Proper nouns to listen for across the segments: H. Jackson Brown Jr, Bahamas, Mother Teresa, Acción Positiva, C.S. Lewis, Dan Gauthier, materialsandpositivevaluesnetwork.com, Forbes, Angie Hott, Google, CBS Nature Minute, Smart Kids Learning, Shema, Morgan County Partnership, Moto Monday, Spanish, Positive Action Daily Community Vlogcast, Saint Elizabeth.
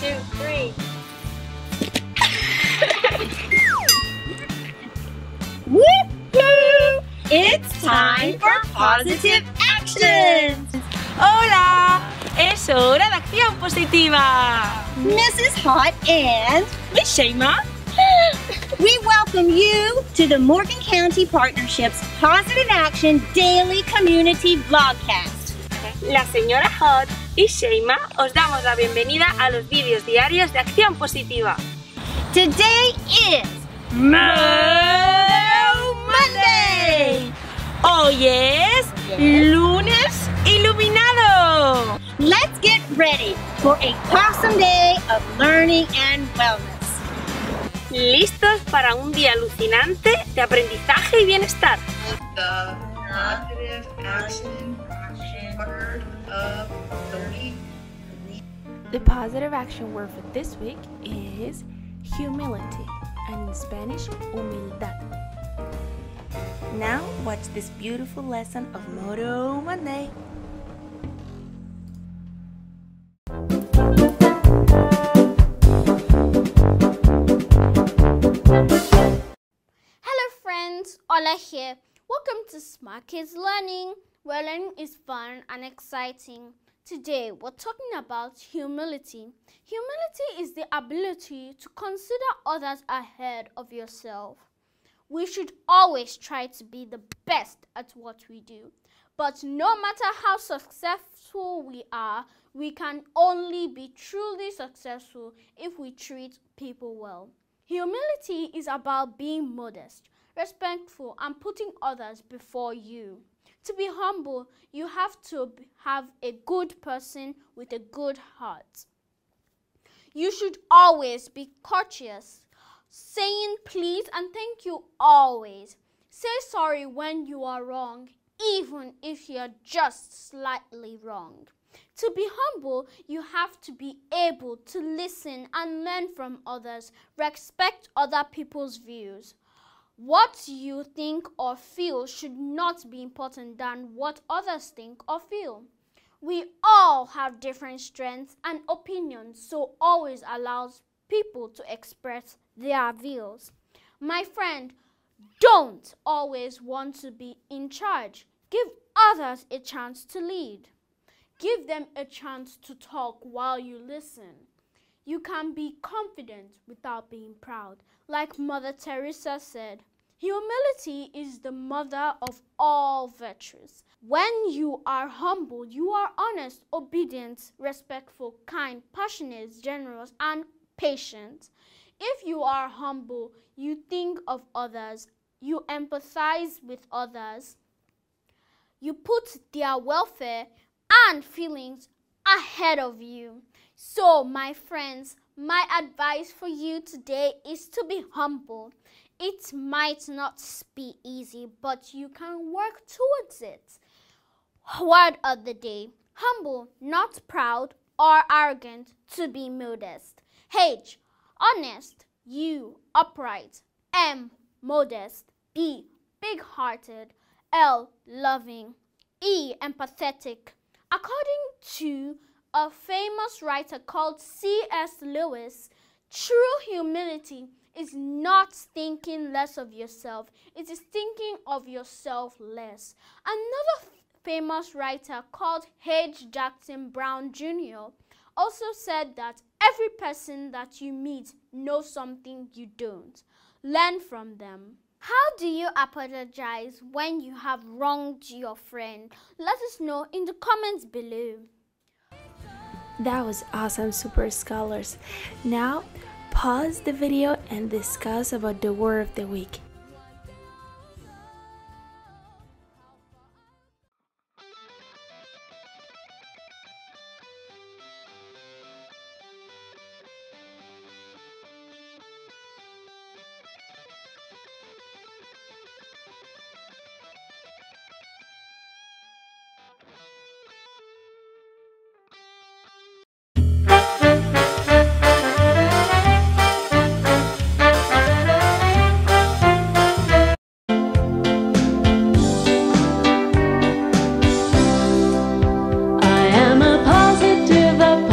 two, three. Woohoo! It's time for Positive Actions! ¡Hola! ¡Es hora de acción positiva! Mrs. Hot and Miss Shema, we welcome you to the Morgan County Partnership's Positive Action Daily Community Vlogcast. La señora Hot y Shema os damos la bienvenida a los vídeos diarios de acción positiva. Today is Moto Monday. Hoy es lunes iluminado. Let's get ready for a awesome day of learning and wellness. ¿Listos para un día alucinante de aprendizaje y bienestar? The positive action word of the week. The positive action word for this week is humility, and in Spanish, humildad. Now watch this beautiful lesson of Moto Monday. Hola here. Welcome to Smart Kids Learning, where learning is fun and exciting. Today we're talking about humility. Humility is the ability to consider others ahead of yourself. We should always try to be the best at what we do. But no matter how successful we are, we can only be truly successful if we treat people well. Humility is about being modest, respectful, and putting others before you. To be humble, you have to have a good person with a good heart. You should always be courteous, saying please and thank you always. Say sorry when you are wrong, even if you're just slightly wrong. To be humble, you have to be able to listen and learn from others, respect other people's views. What you think or feel should not be important than what others think or feel. We all have different strengths and opinions, so always allows people to express their views. My friend, don't always want to be in charge. Give others a chance to lead. Give them a chance to talk while you listen. You can be confident without being proud. Like Mother Teresa said, humility is the mother of all virtues. When you are humble, you are honest, obedient, respectful, kind, passionate, generous, and patient. If you are humble, you think of others, you empathize with others, you put their welfare and feelings ahead of you. So, my friends, my advice for you today is to be humble. It might not be easy, but you can work towards it. Word of the day: humble, not proud or arrogant, to be modest. H, honest. U, upright. M, modest. B, big-hearted. L, loving. E, empathetic. According to a famous writer called C.S. Lewis, true humility is not thinking less of yourself, it is thinking of yourself less. Another famous writer called H. Jackson Brown Jr. also said that every person that you meet knows something you don't. Learn from them. How do you apologize when you have wronged your friend? Let us know in the comments below. That was awesome, super scholars. Now, pause the video and discuss about the word of the week.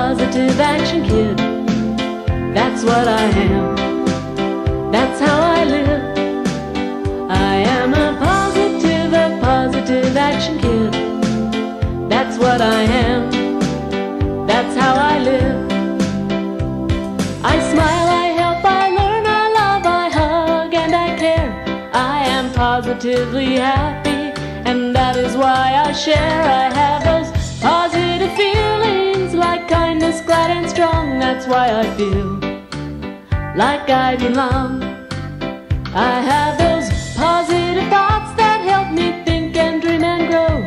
Positive action kid. That's what I am. That's how I live. I am a positive action kid. That's what I am. That's how I live. I smile, I help, I learn, I love, I hug, and I care. I am positively happy, and that is why I share. I have those positive feelings like kindness, glad and strong. That's why I feel like I belong. I have those positive thoughts that help me think and dream and grow.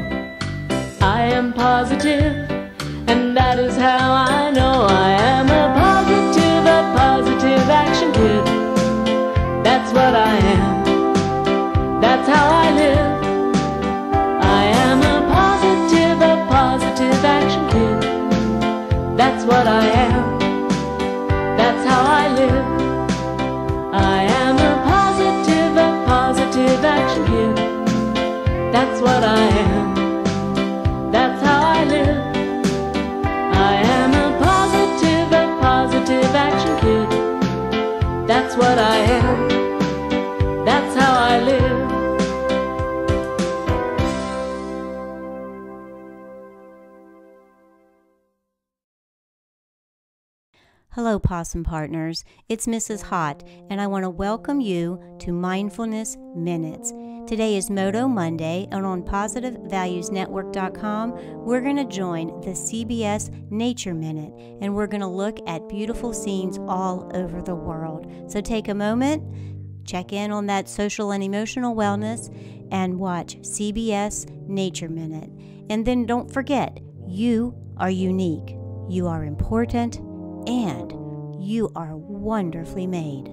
I am positive, and that is how I know. I am a positive action kid. That's what I am. That's how I live. I am a positive action kid. That's what I am. That's how I live. I am a positive action kid. That's what I am. That's how I live. I am a positive action kid. That's what I am. That's how I live. Hello, Possum Partners. It's Mrs. Hott, and I want to welcome you to Mindfulness Minutes. Today is Moto Monday, and on PositiveValuesNetwork.com, we're going to join the CBS Nature Minute, and we're going to look at beautiful scenes all over the world. So take a moment, check in on that social and emotional wellness, and watch CBS Nature Minute. And then don't forget, you are unique, you are important, and you are wonderfully made.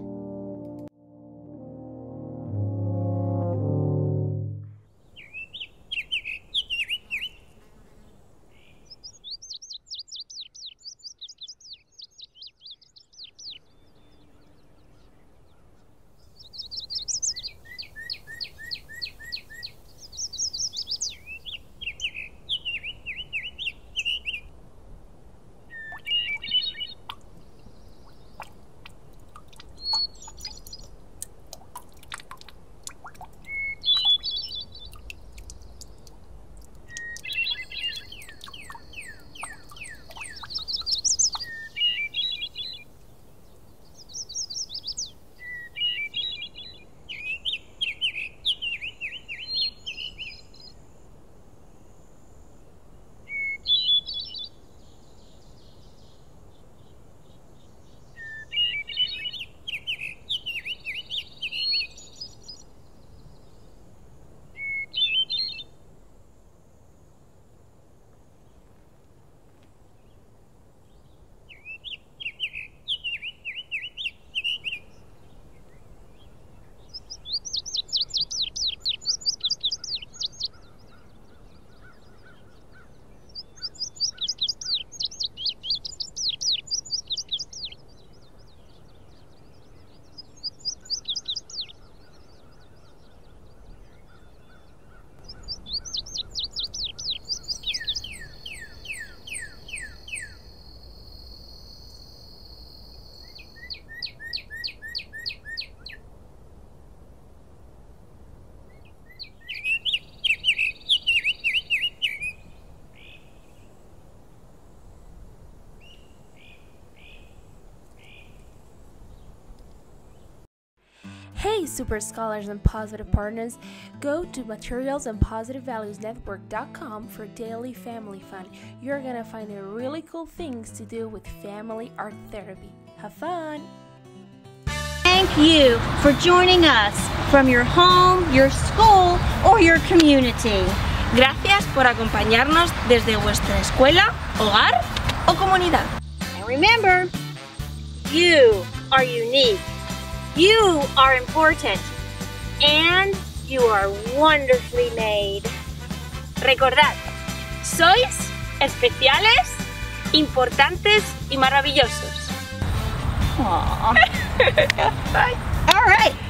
Hey, super scholars and positive partners, go to materialsandpositivevaluesnetwork.com for daily family fun. You're gonna find really cool things to do with family art therapy. Have fun! Thank you for joining us from your home, your school, or your community. Gracias por acompañarnos desde vuestra escuela, hogar, o comunidad. And remember, you are unique. You are important, and you are wonderfully made. Recordad, sois especiales, importantes y maravillosos. Aww. Bye. All right.